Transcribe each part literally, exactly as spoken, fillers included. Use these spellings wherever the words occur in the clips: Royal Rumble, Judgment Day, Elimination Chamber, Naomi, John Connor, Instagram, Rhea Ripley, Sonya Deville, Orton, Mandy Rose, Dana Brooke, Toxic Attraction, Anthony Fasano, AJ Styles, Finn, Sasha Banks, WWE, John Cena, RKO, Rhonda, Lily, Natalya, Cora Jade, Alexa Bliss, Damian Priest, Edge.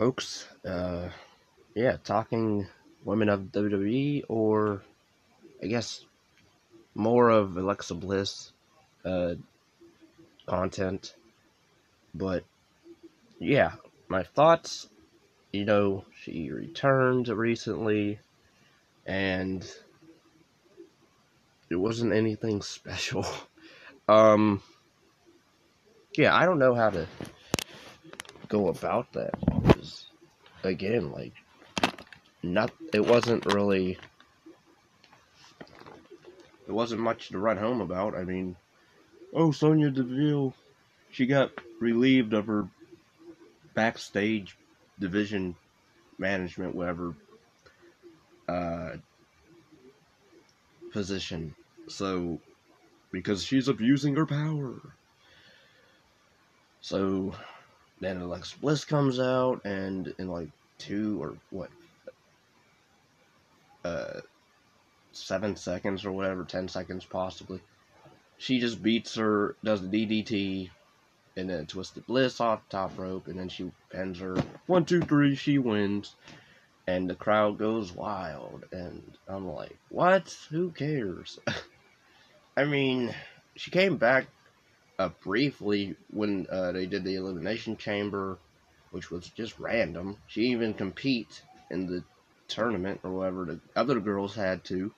folks. Uh, yeah, talking women of W W E, or I guess more of Alexa Bliss uh, content. But yeah, my thoughts, you know, she returned recently, and it wasn't anything special. um, yeah, I don't know how to go about that, because, again, like, not, it wasn't really, it wasn't much to run home about. I mean, oh, Sonya Deville, she got relieved of her backstage division management, whatever, uh, position, so, because she's abusing her power. So then Alexa Bliss comes out, and in like two or what, uh, seven seconds or whatever, ten seconds possibly, she just beats her, does the D D T, and then Twisted Bliss off the top rope, and then she pins her, one, two, three, she wins, and the crowd goes wild, and I'm like, what? Who cares? I mean, she came back Uh, briefly when uh, they did the Elimination Chamber, which was just random. She even compete in the tournament or whatever. The other girls had to,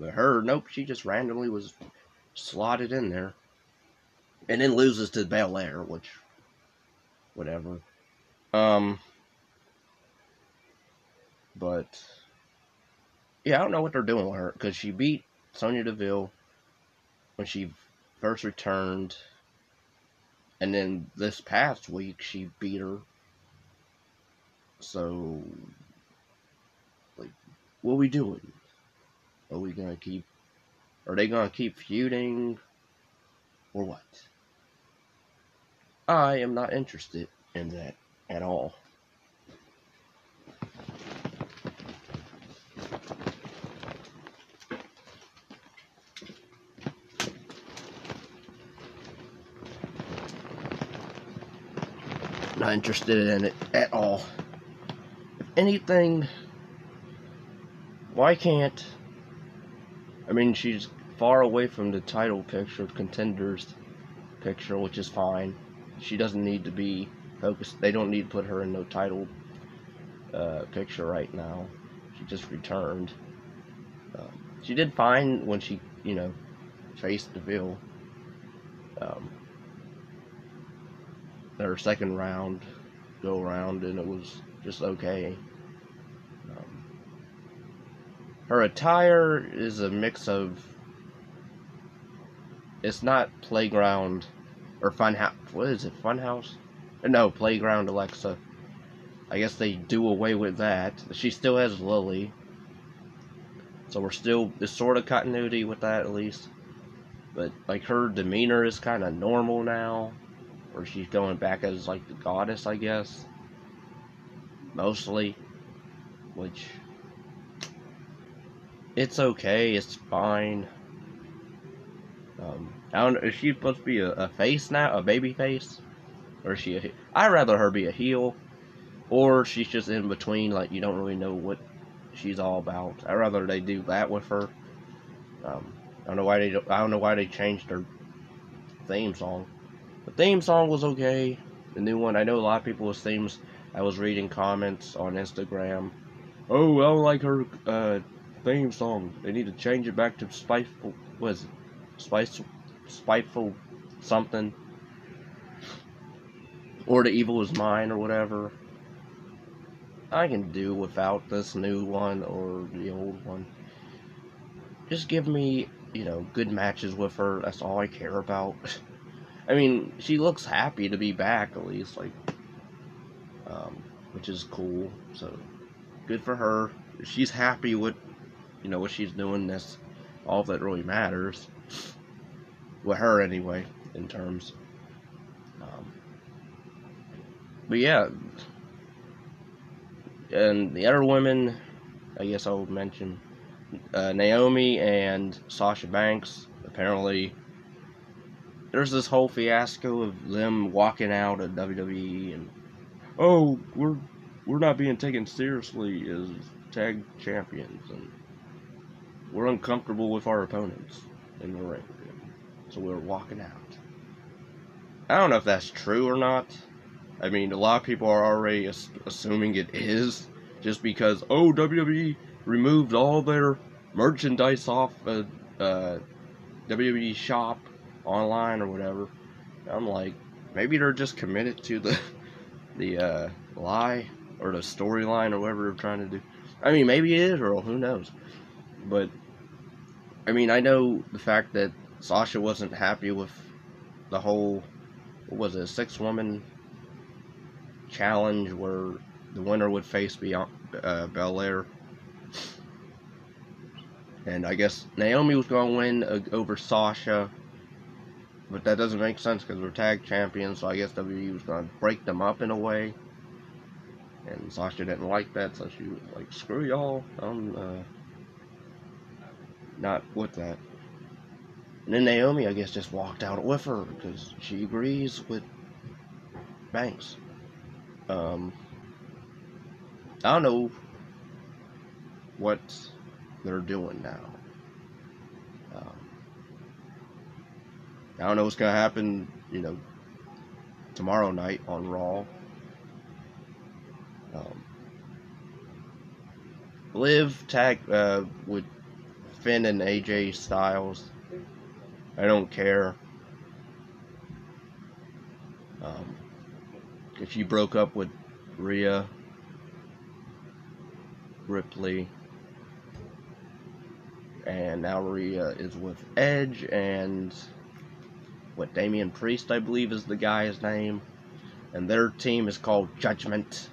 but her, nope, she just randomly was slotted in there, and then loses to Belair, which, whatever. Um, but yeah, I don't know what they're doing with her, because she beat Sonya Deville when she first returned. And then this past week, she beat her. So, like, what are we doing? Are we gonna keep, are they gonna keep feuding, or what? I am not interested in that at all. Not interested in it at all. If anything, why can't, I mean, she's far away from the title picture, contenders picture, which is fine. She doesn't need to be focused. They don't need to put her in no title uh, picture right now. She just returned. Um, she did fine when she, you know, faced Deville. Um... Their second round go around, and it was just okay. Um, her attire is a mix of, it's not playground or funhouse. What is it? Funhouse? No, playground Alexa. I guess they do away with that. She still has Lily, so we're still, there's sort of continuity with that at least. But like, her demeanor is kind of normal now, or she's going back as, like, the goddess, I guess, mostly, which, it's okay, it's fine. Um, I don't know, is she supposed to be a, a face now, a baby face, or is she a, I'd rather her be a heel, or she's just in between, like, you don't really know what she's all about. I'd rather they do that with her. um, I don't know why they, don't, I don't know why they changed her theme song. The theme song was okay, the new one. I know a lot of people's themes, I was reading comments on Instagram, oh, I don't like her uh, theme song, they need to change it back to spiteful, what is it, Spice, spiteful something, or the evil is mine, or whatever. I can do without this new one, or the old one. Just give me, you know, good matches with her, that's all I care about. I mean, she looks happy to be back, at least, like, um, which is cool, so, good for her. If she's happy with, you know, what she's doing, that's all that really matters, with her anyway, in terms, um, but yeah, and the other women, I guess I'll mention, uh, Naomi and Sasha Banks, apparently. There's this whole fiasco of them walking out of W W E, and, oh, we're we're not being taken seriously as tag champions, and we're uncomfortable with our opponents in the ring, so we're walking out. I don't know if that's true or not. I mean, a lot of people are already as assuming it is, just because, oh, W W E removed all their merchandise off a uh, W W E shop online or whatever. I'm like, maybe they're just committed to the the uh, lie or the storyline or whatever they're trying to do. I mean, maybe it is, or who knows. But I mean, I know the fact that Sasha wasn't happy with the whole, what was it, six woman challenge where the winner would face beyond, uh, Belair. And I guess Naomi was going to win uh, over Sasha, but that doesn't make sense because we're tag champions, so I guess W W E was going to break them up in a way. And Sasha didn't like that, so she was like, screw y'all, I'm uh, not with that. And then Naomi, I guess, just walked out with her because she agrees with Banks. Um, I don't know what they're doing now. Um, I don't know what's gonna happen, you know, tomorrow night on Raw. Um, Liv tag uh, with Finn and A J Styles. I don't care. Um, if she broke up with Rhea Ripley. And now Rhea is with Edge and what, Damian Priest, I believe, is the guy's name. And their team is called Judgment.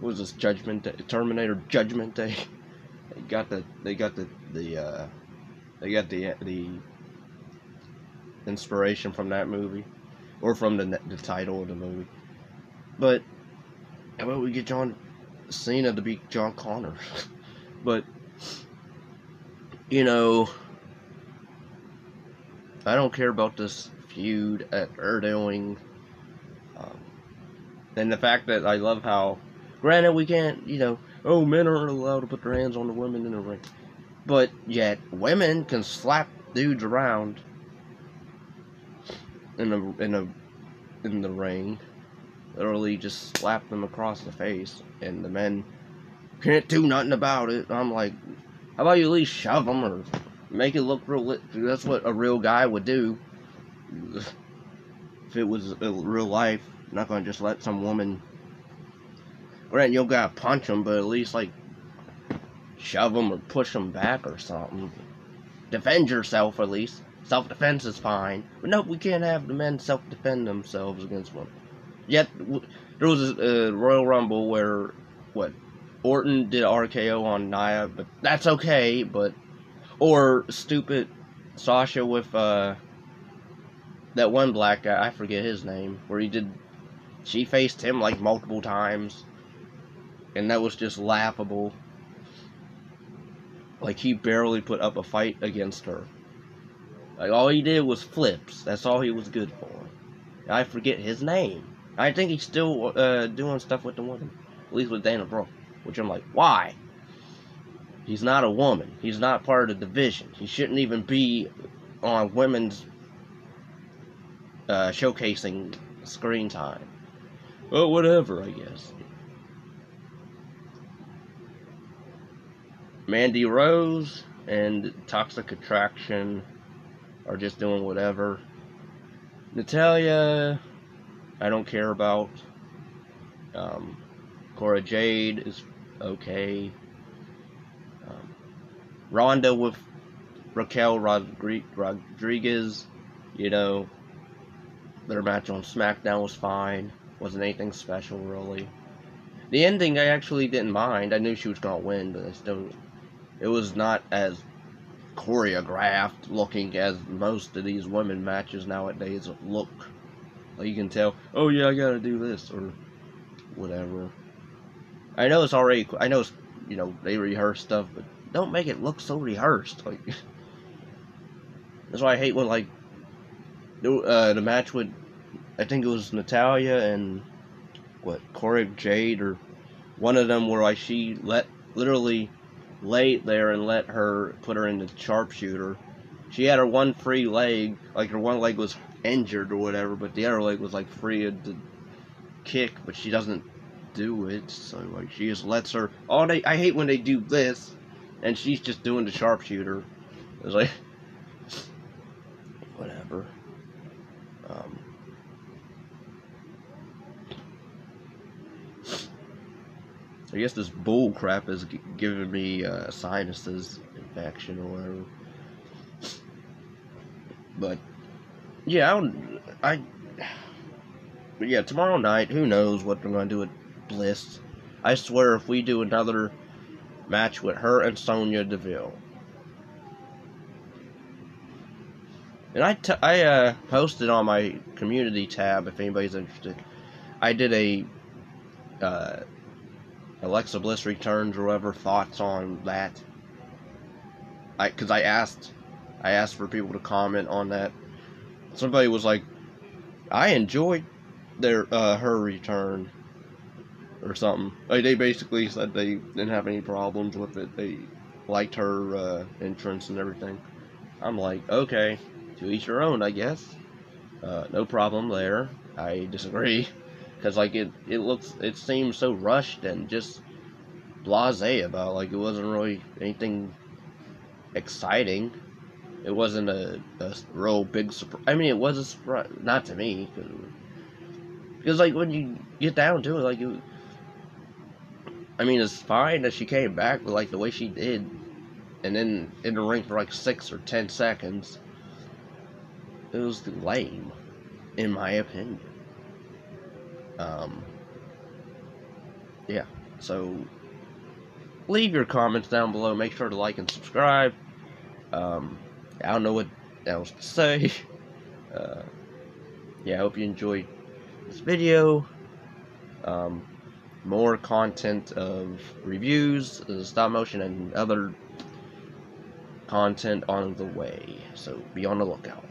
What was this, Judgment Day? Terminator Judgment Day? They got the they got the the uh, they got the the inspiration from that movie, or from the the title of the movie. But how about we get John Cena to be John Connor? But you know, I don't care about this feud at they're doing. Um, and the fact that I love how, granted, we can't, you know, oh, men aren't allowed to put their hands on the women in the ring, but yet women can slap dudes around in the in the in the ring, literally just slap them across the face, and the men can't do nothing about it. I'm like, how about you at least shove them or make it look real lit? That's what a real guy would do if it was real life. I'm not going to just let some woman... Granted, you got to punch them, but at least, like, shove them or push them back or something. Defend yourself, at least. Self-defense is fine. But nope, we can't have the men self-defend themselves against women. Yet, there was a uh, Royal Rumble where, what, Orton did R K O on Nia, but that's okay, but... Or stupid Sasha with, uh... that one black guy, I forget his name, where he did... She faced him, like, multiple times. And that was just laughable. Like, he barely put up a fight against her. Like, all he did was flips. That's all he was good for. I forget his name. I think he's still, uh, doing stuff with the women. At least with Dana Brooke. Which I'm like, why? He's not a woman. He's not part of the division. He shouldn't even be on women's uh, showcasing screen time. Well, whatever, I guess. Mandy Rose and Toxic Attraction are just doing whatever. Natalya, I don't care about. Um, Cora Jade is okay. Um, Rhonda with Raquel Rodriguez, you know, their match on SmackDown was fine. Wasn't anything special, really. The ending, I actually didn't mind. I knew she was gonna win, but I still, it was not as choreographed looking as most of these women matches nowadays look. Like, you can tell, oh yeah, I gotta do this, or whatever. I know it's already, I know it's, you know, they rehearse stuff, but don't make it look so rehearsed. Like, that's why I hate when, like, the, uh, the match with, I think it was Natalya and what, Cora Jade or one of them, where like she let literally laid there and let her put her in the sharpshooter. She had her one free leg, like her one leg was injured or whatever, but the other leg was like free of the kick, but she doesn't do it, so like she just lets her. Oh, they, I hate when they do this, and she's just doing the sharpshooter. It's like whatever. Um, I guess this bull crap is g giving me uh, sinuses infection or whatever. But yeah, I, would, I. But yeah, tomorrow night, who knows what they're gonna do with Bliss. I swear, if we do another match with her and Sonya Deville. And I, t I uh, posted on my community tab, if anybody's interested, I did a uh, Alexa Bliss returns or whatever, thoughts on that. I, cause I asked, I asked for people to comment on that. Somebody was like, I enjoyed their, uh, her return, or something. Like, they basically said they didn't have any problems with it. They liked her uh, entrance and everything. I'm like, okay. To each your own, I guess. Uh, no problem there. I disagree, because like it, it looks, it seems so rushed and just blasé about. Like it wasn't really anything exciting. It wasn't a, a real big surprise. I mean, it was a surprise, not to me, because like when you get down to it, like it, I mean, it's fine that she came back, but like the way she did, and then in the ring for like six or ten seconds. It was lame, in my opinion. Um, yeah, so leave your comments down below. Make sure to like and subscribe. Um, I don't know what else to say. Uh, yeah, I hope you enjoyed this video. Um, more content of reviews, stop motion, and other content on the way. So be on the lookout.